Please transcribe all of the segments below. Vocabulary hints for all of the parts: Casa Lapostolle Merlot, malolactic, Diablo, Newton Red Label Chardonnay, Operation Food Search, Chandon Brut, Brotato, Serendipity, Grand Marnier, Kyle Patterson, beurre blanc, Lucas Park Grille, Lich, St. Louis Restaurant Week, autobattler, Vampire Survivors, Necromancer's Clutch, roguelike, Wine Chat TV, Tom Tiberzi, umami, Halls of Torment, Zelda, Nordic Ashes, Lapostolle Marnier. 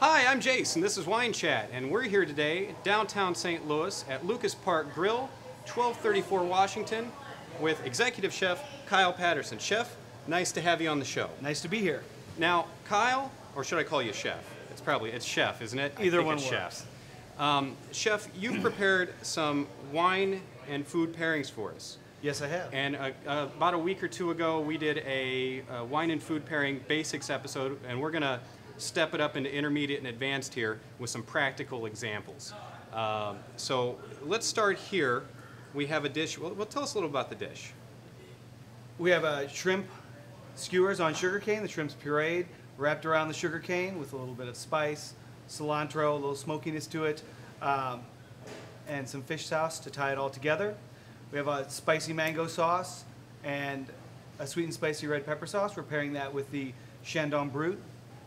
Hi, I'm Jace, and this is Wine Chat, and we're here today downtown St. Louis at Lucas Park Grille, 1234 Washington, with Executive Chef Kyle Patterson. Chef, nice to have you on the show. Nice to be here. Now, Kyle, or should I call you Chef? It's Chef, isn't it? Either one works. Chef, you've prepared some wine and food pairings for us. Yes, I have. And about a week or two ago, we did a wine and food pairing basics episode, and we're going to step it up into intermediate and advanced here with some practical examples. So let's start here. We have a dish. Well, tell us a little about the dish. We have shrimp skewers on sugarcane. The shrimp's pureed, wrapped around the sugarcane with a little bit of spice, cilantro, a little smokiness to it, and some fish sauce to tie it all together. We have a spicy mango sauce and a sweet and spicy red pepper sauce. We're pairing that with the Chandon Brut,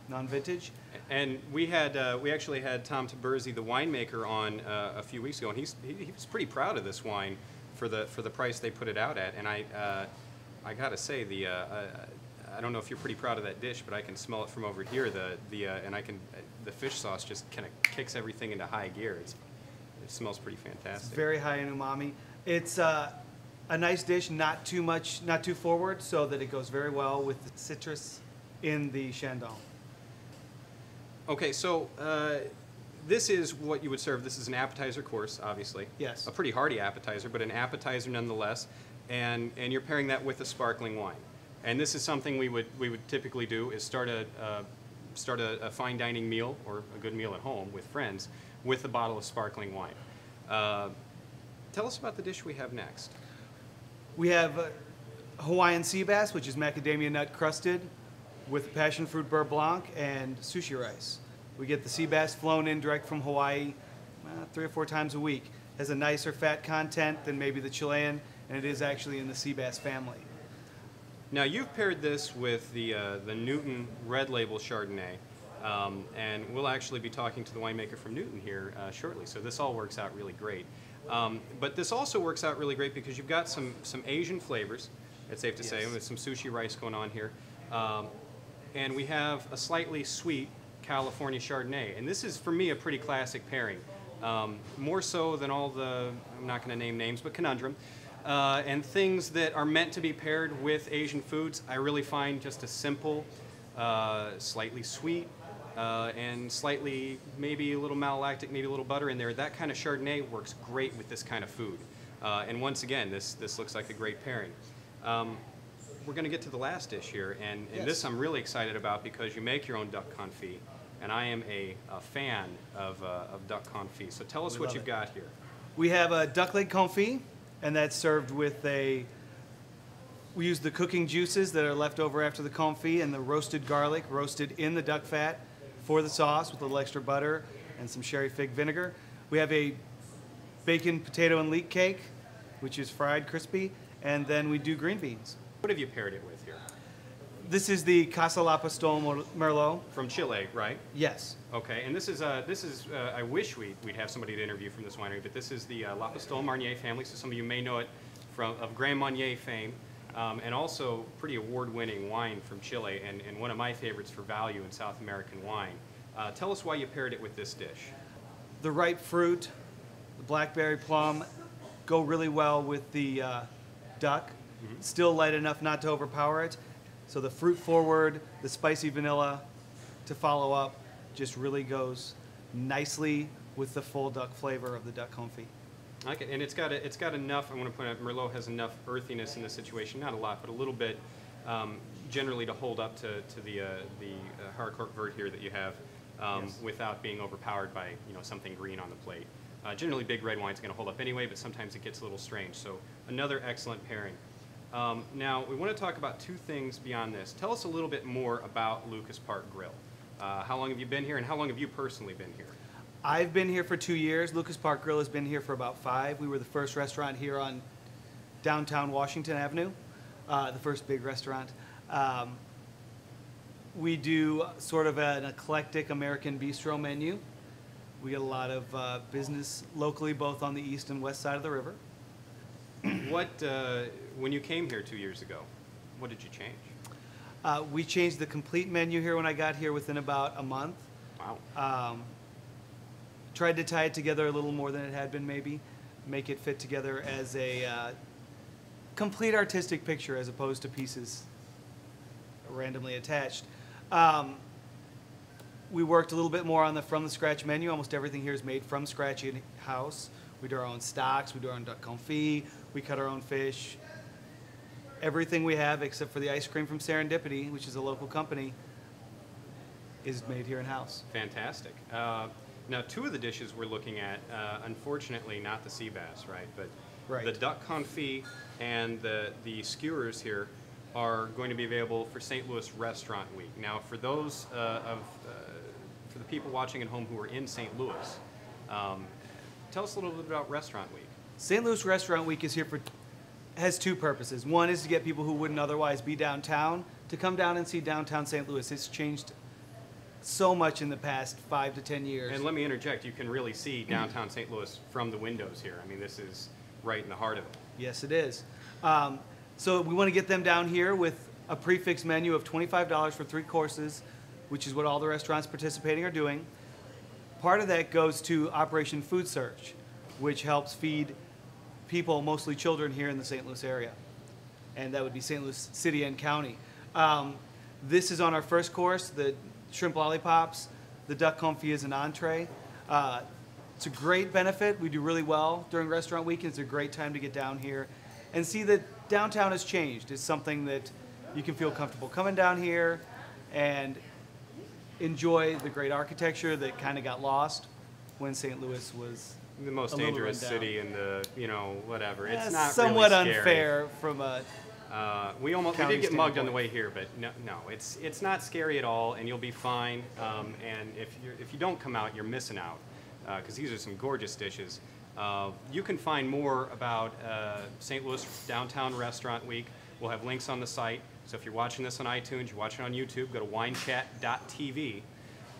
non-vintage. And we actually had Tom Tiberzi, the winemaker, on a few weeks ago, and he was pretty proud of this wine for the price they put it out at. And I gotta say, I don't know if you're pretty proud of that dish, but I can smell it from over here. The fish sauce just kind of kicks everything into high gear. It smells pretty fantastic. It's very high in umami. It's a nice dish, not too much, not too forward, so that it goes very well with the citrus in the Chandon. Okay, so this is what you would serve. This is an appetizer course, obviously. Yes. A pretty hearty appetizer, but an appetizer nonetheless. And you're pairing that with a sparkling wine. And this is something we would typically do, is start a fine dining meal or a good meal at home with friends with a bottle of sparkling wine. Tell us about the dish we have next. We have Hawaiian sea bass, which is macadamia nut crusted with passion fruit beurre blanc and sushi rice. We get the sea bass flown in direct from Hawaii 3 or 4 times a week. It has a nicer fat content than maybe the Chilean, and it is actually in the sea bass family. Now, you've paired this with the Newton Red Label Chardonnay, and we'll actually be talking to the winemaker from Newton here shortly, so this all works out really great. But this also works out really great because you've got some Asian flavors, it's safe to say, with some sushi rice going on here. And we have a slightly sweet California Chardonnay, and this is, for me, a pretty classic pairing. More so than all the, I'm not going to name names, but Conundrum. And things that are meant to be paired with Asian foods, I really find just a simple, slightly sweet, and slightly maybe a little malolactic, maybe a little butter in there. That kind of Chardonnay works great with this kind of food. And once again, this looks like a great pairing. We're going to get to the last dish here, and this I'm really excited about because you make your own duck confit, and I am a fan of duck confit. So tell us what you've got here. We have a duck leg confit. And that's served with we use the cooking juices that are left over after the confit and the roasted garlic roasted in the duck fat for the sauce with a little extra butter and some sherry fig vinegar. We have a bacon, potato, and leek cake, which is fried crispy, and then we do green beans. What have you paired it with here? This is the Casa Lapostolle Merlot. From Chile, right? Yes. Okay, and this is I wish we'd have somebody to interview from this winery, but this is the Lapostolle Marnier family, so some of you may know it of Grand Marnier fame, and also pretty award-winning wine from Chile, and one of my favorites for value in South American wine. Tell us why you paired it with this dish. The ripe fruit, the blackberry plum, go really well with the duck. Mm-hmm. Still light enough not to overpower it. So the fruit forward, the spicy vanilla to follow up, just really goes nicely with the full duck flavor of the duck confit. I like it, and it's got enough, I want to point out, Merlot has enough earthiness in this situation, not a lot, but a little bit, generally to hold up to the Harcourt Vert here that you have, without being overpowered by something green on the plate. Generally big red wine's going to hold up anyway, but sometimes it gets a little strange, so another excellent pairing. Now, we want to talk about two things beyond this. Tell us a little bit more about Lucas Park Grille. How long have you been here, and how long have you personally been here? I've been here for 2 years. Lucas Park Grille has been here for about 5. We were the first restaurant here on downtown Washington Avenue, the first big restaurant. We do sort of an eclectic American bistro menu. We get a lot of business locally, both on the east and west side of the river. When you came here 2 years ago, what did you change? We changed the complete menu here when I got here within about a month. Wow. Tried to tie it together a little more than it had been, maybe. Make it fit together as a complete artistic picture as opposed to pieces randomly attached. We worked a little bit more on the from the scratch menu. Almost everything here is made from scratch in house. We do our own stocks, we do our own duck confit, we cut our own fish. Everything we have except for the ice cream from Serendipity, which is a local company, is made here in house. Fantastic. Now, two of the dishes we're looking at, unfortunately, not the sea bass, right? But the duck confit and the skewers here are going to be available for St. Louis Restaurant Week. Now, for those for the people watching at home who are in St. Louis, tell us a little bit about Restaurant Week. St. Louis Restaurant Week is here for has two purposes. One is to get people who wouldn't otherwise be downtown to come down and see downtown St. Louis. It's changed so much in the past 5 to 10 years. And let me interject, you can really see downtown St. Louis from the windows here. I mean, this is right in the heart of it. Yes, it is. So we want to get them down here with a prefix menu of $25 for 3 courses, which is what all the restaurants participating are doing. Part of that goes to Operation Food Search, which helps feed people, mostly children, here in the St. Louis area. And that would be St. Louis City and County. This is on our first course, the shrimp lollipops. The duck confit is an entree. It's a great benefit. We do really well during Restaurant Week. It's a great time to get down here and see that downtown has changed. It's something that you can feel comfortable coming down here and enjoy the great architecture that kind of got lost when St. Louis was the most dangerous city in the, you know, whatever. Yeah, it's not somewhat really unfair from a. We did get mugged on the way here, but no, it's not scary at all, and you'll be fine. And if you don't come out, you're missing out, because these are some gorgeous dishes. You can find more about St. Louis Downtown Restaurant Week. We'll have links on the site. So if you're watching this on iTunes, you're watching on YouTube, go to winechat.tv,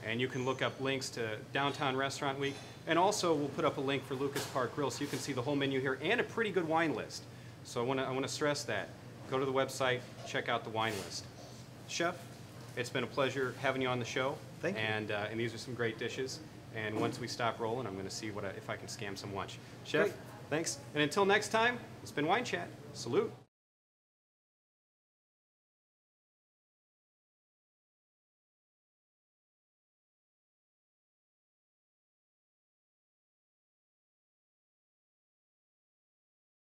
and you can look up links to Downtown Restaurant Week. And also, we'll put up a link for Lucas Park Grille, so you can see the whole menu here and a pretty good wine list. So I want to stress that. Go to the website, check out the wine list. Chef, it's been a pleasure having you on the show. Thank you. And these are some great dishes. And once we stop rolling, I'm going to see if I can scam some lunch. Chef, great. Thanks. And until next time, it's been Wine Chat. Salute.